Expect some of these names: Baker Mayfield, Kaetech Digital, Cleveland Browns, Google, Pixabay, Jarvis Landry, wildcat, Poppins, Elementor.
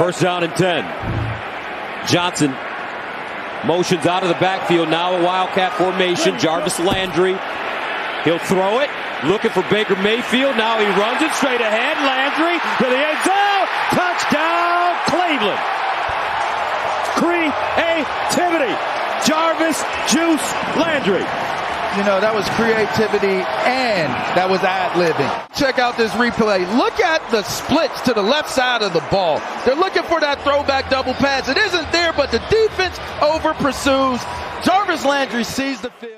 First down and 10. Johnson motions out of the backfield. Now a wildcat formation. Jarvis Landry. He'll throw it. Looking for Baker Mayfield. Now he runs it straight ahead. Landry to the end zone. Touchdown, Cleveland. Creativity. Jarvis Juice Landry. You know, that was creativity and that was ad-libbing. Check out this replay. Look at the splits to the left side of the ball. They're looking for that throwback double pass. It isn't there, but the defense over pursues. Jarvis Landry sees the field.